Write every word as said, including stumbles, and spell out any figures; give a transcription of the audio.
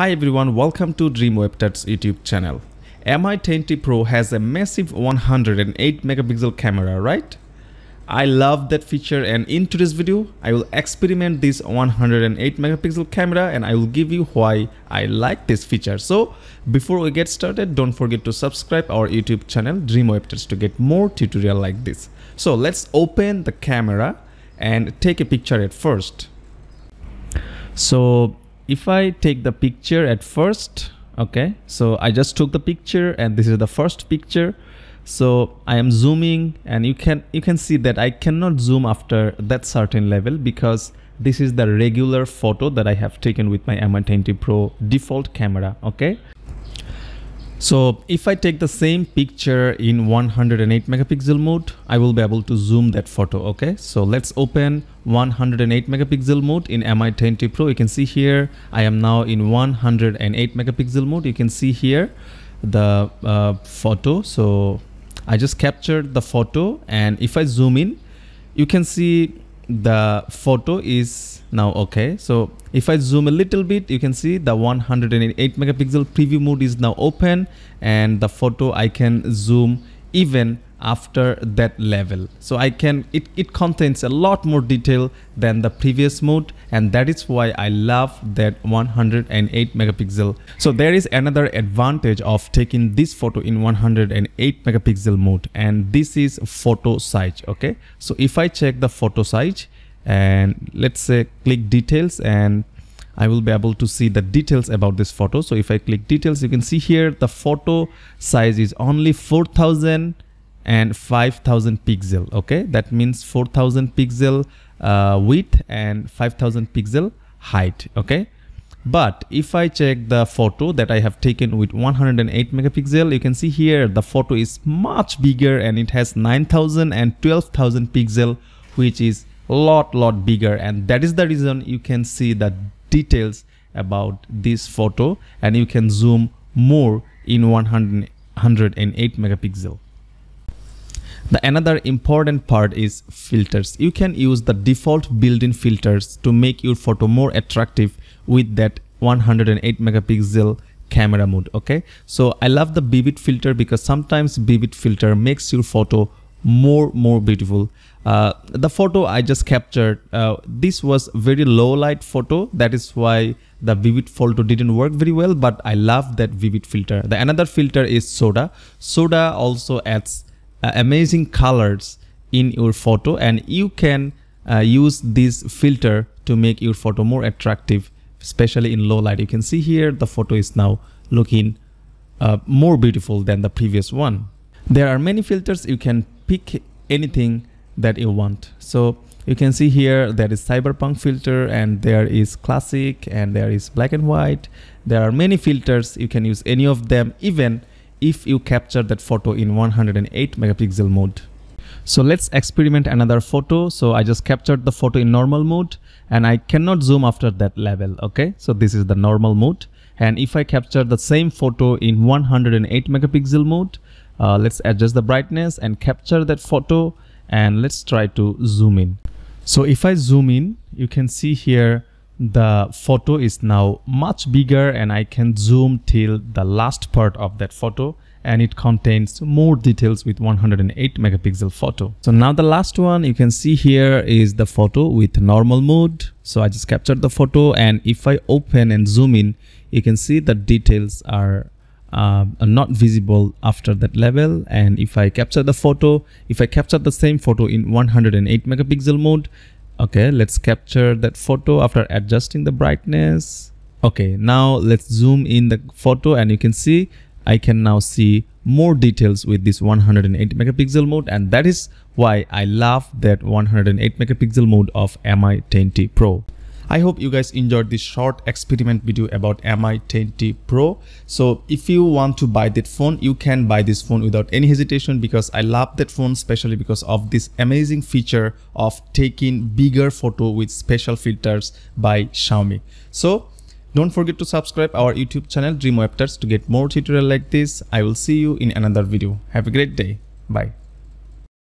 Hi everyone, welcome to DreamWebTuts YouTube channel. Mi ten T Pro has a massive one hundred eight megapixel camera, right? I love that feature, and in today's video I will experiment this one hundred eight megapixel camera and I will give you why I like this feature. So before we get started, don't forget to subscribe our YouTube channel DreamWebTuts to get more tutorial like this. So let's open the camera and take a picture at first. So if I take the picture at first, okay, so I just took the picture and this is the first picture. So I am zooming, and you can you can see that I cannot zoom after that certain level because this is the regular photo that I have taken with my Mi ten T Pro default camera, okay. So if I take the same picture in one hundred eight megapixel mode, I will be able to zoom that photo, okay. So let's open one hundred eight megapixel mode in Mi ten T Pro. You can see here I am now in one hundred eight megapixel mode. You can see here the uh, photo. So I just captured the photo, and if I zoom in, you can see the photo is now okay. So if I zoom a little bit, you can see the one hundred eight megapixel preview mode is now open, and the photo I can zoom even after that level. So I can it, it contains a lot more detail than the previous mode, and that is why I love that one hundred eight megapixel. So there is another advantage of taking this photo in one hundred eight megapixel mode, and this is photo size, okay. So if I check the photo size and let's say click details, and I will be able to see the details about this photo. So if I click details, you can see here the photo size is only four thousand and five thousand pixel, okay. That means four thousand pixel uh, width and five thousand pixel height, okay. But if I check the photo that I have taken with one hundred eight megapixel, you can see here the photo is much bigger, and it has nine thousand and twelve thousand pixel, which is lot lot bigger, and that is the reason you can see the details about this photo, and you can zoom more in one hundred eight megapixel. The another important part is filters. You can use the default built-in filters to make your photo more attractive with that one hundred eight megapixel camera mode, okay. So I love the vivid filter because sometimes vivid filter makes your photo more more beautiful. Uh, the photo I just captured, uh, this was very low light photo, that is why the vivid photo didn't work very well, but I love that vivid filter. The another filter is soda. Soda also adds Uh, amazing colors in your photo, and you can uh, use this filter to make your photo more attractive, especially in low light. You can see here the photo is now looking uh, more beautiful than the previous one. There are many filters. You can pick anything that you want. So you can see here there is cyberpunk filter, and there is classic, and there is black and white. There are many filters. You can use any of them, even if you capture that photo in one hundred eight megapixel mode. So let's experiment another photo. So I just captured the photo in normal mode, and I cannot zoom after that level, okay. So this is the normal mode, and if I capture the same photo in one hundred eight megapixel mode, uh, let's adjust the brightness and capture that photo, and let's try to zoom in. So if I zoom in, you can see here the photo is now much bigger, and I can zoom till the last part of that photo, and it contains more details with one hundred eight megapixel photo. So now the last one you can see here is the photo with normal mode. So I just captured the photo, and if I open and zoom in, you can see the details are Uh, not visible after that level. And if I capture the photo, if I capture the same photo in one hundred eight megapixel mode, okay, let's capture that photo after adjusting the brightness. Okay, now let's zoom in the photo, and you can see I can now see more details with this one hundred eight megapixel mode, and that is why I love that one hundred eight megapixel mode of Mi ten T Pro. I hope you guys enjoyed this short experiment video about Mi ten T Pro. So if you want to buy that phone, you can buy this phone without any hesitation, because I love that phone, especially because of this amazing feature of taking bigger photo with special filters by Xiaomi. So don't forget to subscribe our YouTube channel DreamWebTuts to get more tutorial like this. I will see you in another video. Have a great day. Bye.